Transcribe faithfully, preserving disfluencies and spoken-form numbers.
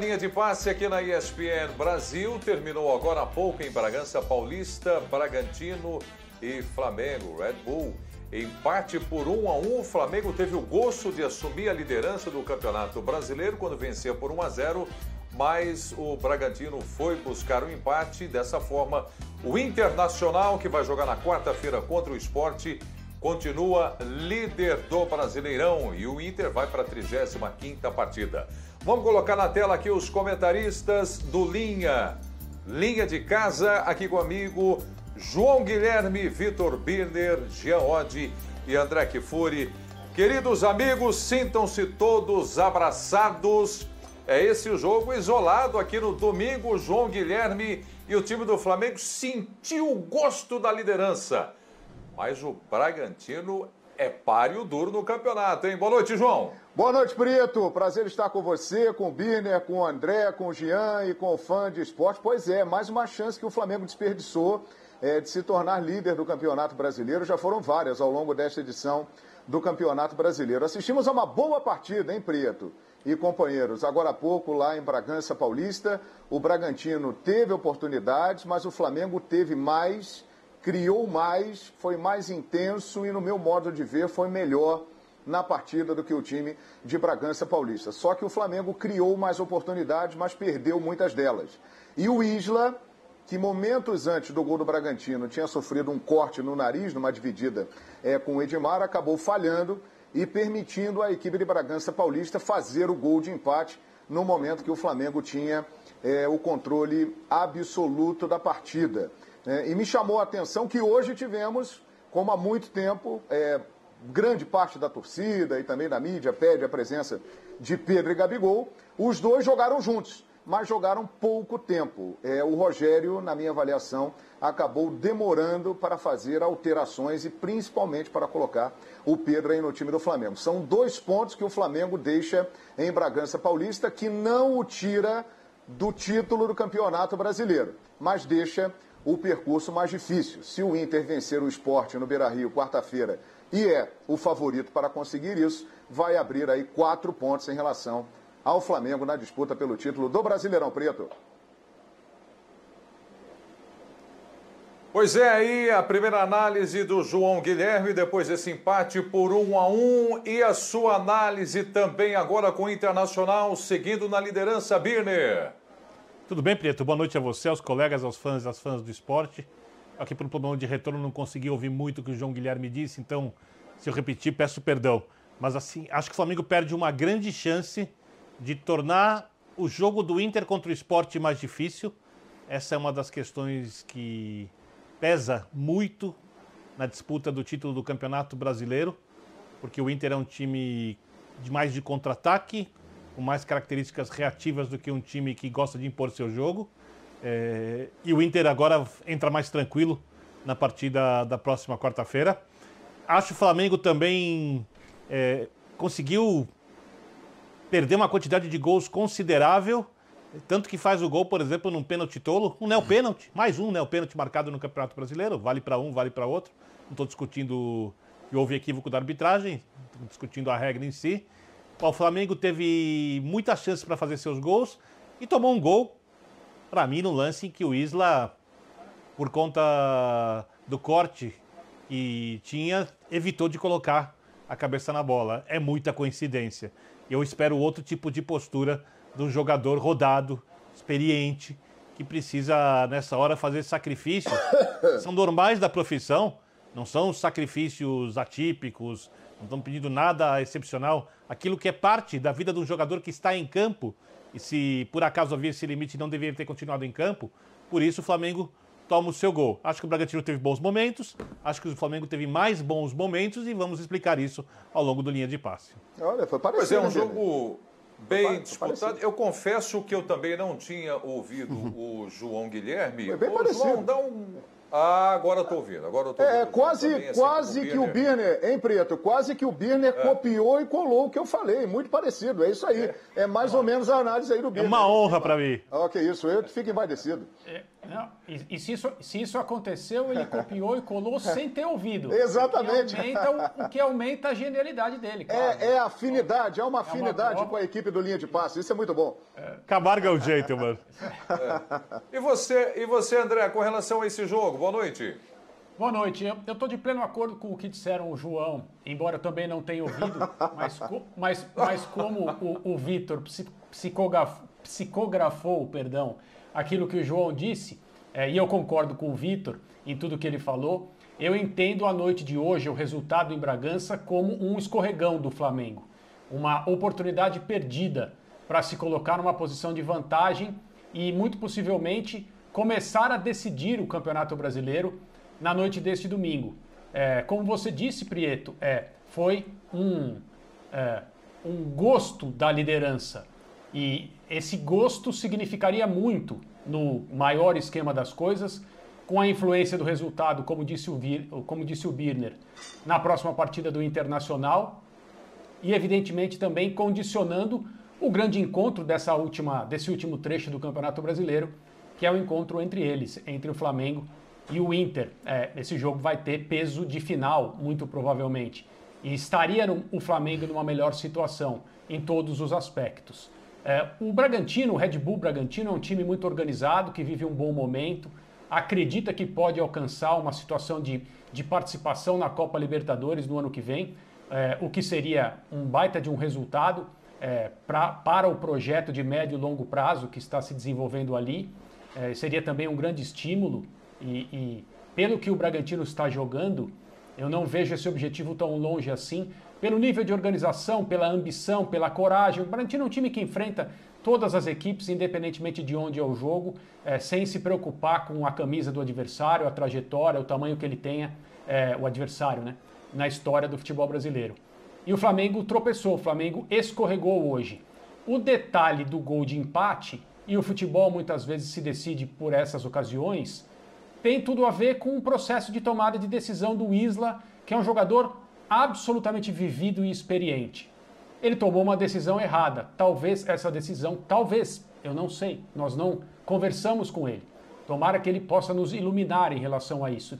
Linha de passe aqui na E S P N Brasil, terminou agora há pouco em Bragança Paulista, Bragantino e Flamengo, Red Bull. Empate por um a um, o Flamengo teve o gosto de assumir a liderança do Campeonato Brasileiro quando vencia por um a zero, mas o Bragantino foi buscar o empate. Dessa forma, o Internacional, que vai jogar na quarta-feira contra o Sport, continua líder do Brasileirão e o Inter vai para a trigésima quinta partida. Vamos colocar na tela aqui os comentaristas do Linha. Linha de Casa, aqui com o amigo João Guilherme, Vitor Birner, Jean Oddi e André Kifuri. Queridos amigos, sintam-se todos abraçados. É esse o jogo isolado aqui no domingo. João Guilherme e o time do Flamengo sentiu o gosto da liderança. Mas o Bragantino é páreo duro no campeonato, hein? Boa noite, João. Boa noite, Brito. Prazer estar com você, com o Birner, com o André, com o Jean e com o fã de esporte. Pois é, mais uma chance que o Flamengo desperdiçou é, de se tornar líder do Campeonato Brasileiro. Já foram várias ao longo desta edição do Campeonato Brasileiro. Assistimos a uma boa partida, hein, Preto e companheiros? Agora há pouco, lá em Bragança Paulista, o Bragantino teve oportunidades, mas o Flamengo teve mais... criou mais, foi mais intenso e, no meu modo de ver, foi melhor na partida do que o time de Bragança Paulista. Só que o Flamengo criou mais oportunidades, mas perdeu muitas delas. E o Isla, que momentos antes do gol do Bragantino tinha sofrido um corte no nariz, numa dividida é, com o Edmar, acabou falhando e permitindo à equipe de Bragança Paulista fazer o gol de empate no momento que o Flamengo tinha é, o controle absoluto da partida. É, e me chamou a atenção que hoje tivemos, como há muito tempo, é, grande parte da torcida e também da mídia pede a presença de Pedro e Gabigol. Os dois jogaram juntos, mas jogaram pouco tempo. É, o Rogério, na minha avaliação, acabou demorando para fazer alterações e principalmente para colocar o Pedro aí no time do Flamengo. São dois pontos que o Flamengo deixa em Bragança Paulista, que não o tira do título do Campeonato Brasileiro, mas deixa o percurso mais difícil. Se o Inter vencer o Sport no Beira-Rio quarta-feira, e é o favorito para conseguir isso, vai abrir aí quatro pontos em relação ao Flamengo na disputa pelo título do Brasileirão, Preto. Pois é, aí a primeira análise do João Guilherme, depois desse empate por um a um, e a sua análise também agora com o Internacional, seguindo na liderança, Birner. Tudo bem, Preto? Boa noite a você, aos colegas, aos fãs, às fãs do esporte. Aqui por um problema de retorno não consegui ouvir muito o que o João Guilherme disse, então se eu repetir peço perdão. Mas assim, acho que o Flamengo perde uma grande chance de tornar o jogo do Inter contra o Sport mais difícil. Essa é uma das questões que pesa muito na disputa do título do Campeonato Brasileiro, porque o Inter é um time de mais de contra-ataque, com mais características reativas do que um time que gosta de impor seu jogo. É, e o Inter agora entra mais tranquilo na partida da próxima quarta-feira. Acho que o Flamengo também é, conseguiu perder uma quantidade de gols considerável, tanto que faz o gol, por exemplo, num pênalti tolo, um neo-pênalti, mais um neo-pênalti marcado no Campeonato Brasileiro, vale para um, vale para outro. Não estou discutindo que houve equívoco da arbitragem, estou discutindo a regra em si. O Flamengo teve muitas chances para fazer seus gols e tomou um gol, para mim, no lance em que o Isla, por conta do corte que tinha, evitou de colocar a cabeça na bola. É muita coincidência. Eu espero outro tipo de postura de um jogador rodado, experiente, que precisa, nessa hora, fazer sacrifícios. São normais da profissão, não são sacrifícios atípicos, não estão pedindo nada excepcional. Aquilo que é parte da vida de um jogador que está em campo, e se por acaso havia esse limite, não deveria ter continuado em campo. Por isso o Flamengo toma o seu gol. Acho que o Bragantino teve bons momentos, acho que o Flamengo teve mais bons momentos e vamos explicar isso ao longo do Linha de Passe. Olha, foi parecido. Pois é, um jogo bem foi disputado. Parecido. Eu confesso que eu também não tinha ouvido o João Guilherme. Foi bem Ô, parecido. João, dá um... Ah, agora eu tô ouvindo. Agora eu tô ouvindo. É, quase, também, assim, quase o que o Birner, hein, Preto? Quase que o Birner é. copiou e colou o que eu falei. Muito parecido, é isso aí. É, é mais é. ou menos a análise aí do Birner. É uma honra para mim. Ah, que isso, eu fico envaidecido. É, não, e e se, isso, se isso aconteceu, ele copiou e colou sem ter ouvido. Exatamente. O que aumenta, o que aumenta a genialidade dele, cara. É, é afinidade, é uma afinidade é uma com a equipe do Linha de Passe. Isso é muito bom. É. Camargo é o jeito, mano. É. E você, e você, André, com relação a esse jogo? Boa noite. Boa noite. Eu estou de pleno acordo com o que disseram o João, embora eu também não tenha ouvido, mas, co mas, mas como o, o Vitor psicograf psicografou perdão, aquilo que o João disse, é, e eu concordo com o Vitor em tudo que ele falou, eu entendo a noite de hoje, o resultado em Bragança, como um escorregão do Flamengo. Uma oportunidade perdida para se colocar numa posição de vantagem e, muito possivelmente, começar a decidir o Campeonato Brasileiro na noite deste domingo. É, como você disse, Prieto, é, foi um, é, um gosto da liderança. E esse gosto significaria muito no maior esquema das coisas, com a influência do resultado, como disse o, Vir, como disse o Birner, na próxima partida do Internacional. E, evidentemente, também condicionando o grande encontro dessa última, desse último trecho do Campeonato Brasileiro, que é o encontro entre eles, entre o Flamengo e o Inter. É, esse jogo vai ter peso de final, muito provavelmente. E estaria no, o Flamengo numa melhor situação, em todos os aspectos. É, o Bragantino, o Red Bull Bragantino, é um time muito organizado, que vive um bom momento, acredita que pode alcançar uma situação de, de participação na Copa Libertadores no ano que vem, é, o que seria um baita de um resultado é, pra, para o projeto de médio e longo prazo que está se desenvolvendo ali. É, seria também um grande estímulo e, e pelo que o Bragantino está jogando, eu não vejo esse objetivo tão longe assim. Pelo nível de organização, pela ambição, pela coragem, o Bragantino é um time que enfrenta todas as equipes, independentemente de onde é o jogo, é, sem se preocupar com a camisa do adversário, a trajetória, o tamanho que ele tenha, é, o adversário, né, na história do futebol brasileiro. E o Flamengo tropeçou, o Flamengo escorregou hoje. O detalhe do gol de empate... e o futebol muitas vezes se decide por essas ocasiões, tem tudo a ver com o processo de tomada de decisão do Isla, que é um jogador absolutamente vivido e experiente. Ele tomou uma decisão errada, talvez essa decisão, talvez, eu não sei, nós não conversamos com ele. Tomara que ele possa nos iluminar em relação a isso.